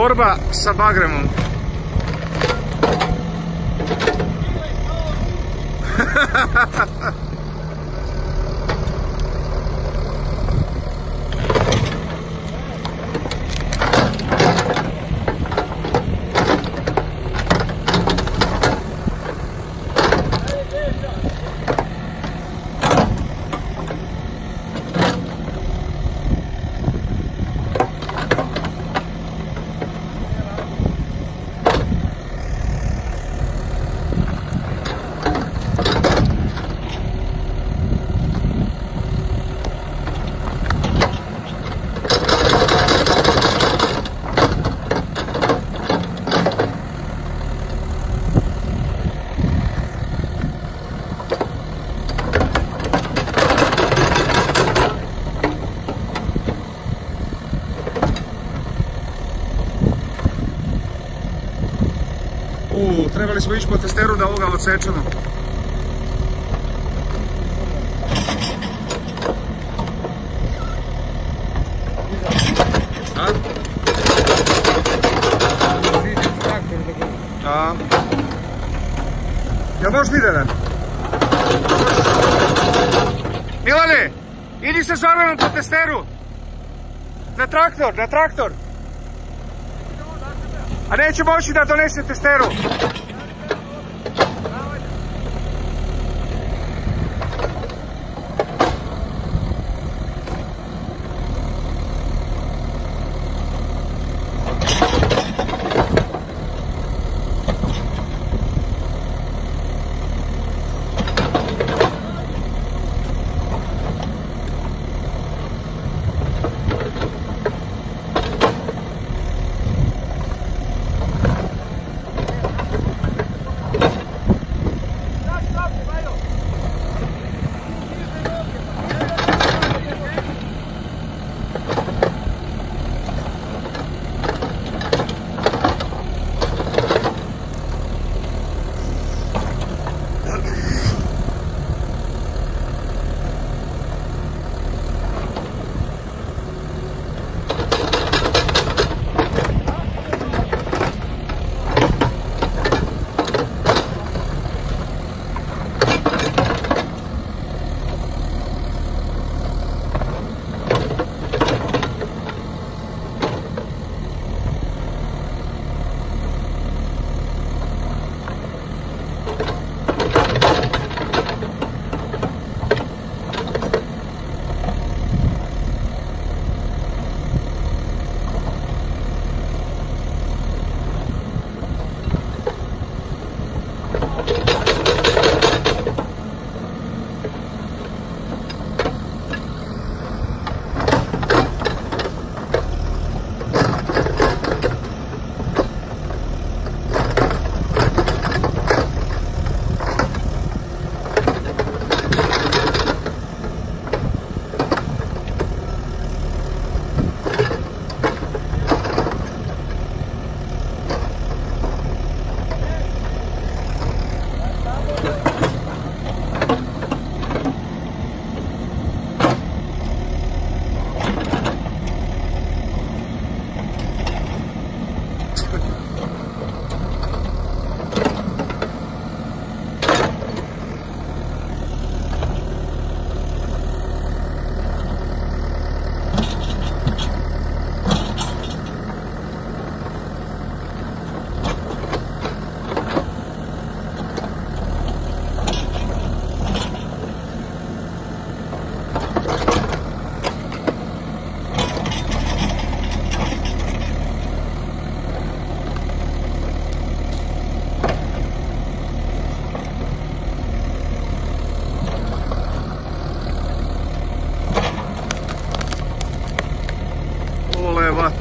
Borba sa Bagremom. Trebali smo ići po testeru da ovoga odsečemo. Jel možeš Milane? Milane, idi se Zoranom po testeru. Na traktor, na traktor. A neće moći da donese testeru.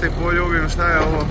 Te poljubim, šta je ovo?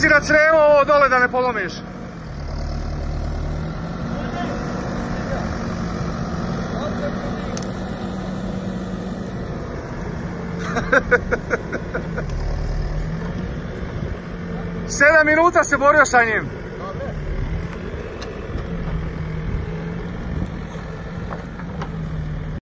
pazi na crevo ovo dole da ne polomiš. Sedam minuta se borio sa njim.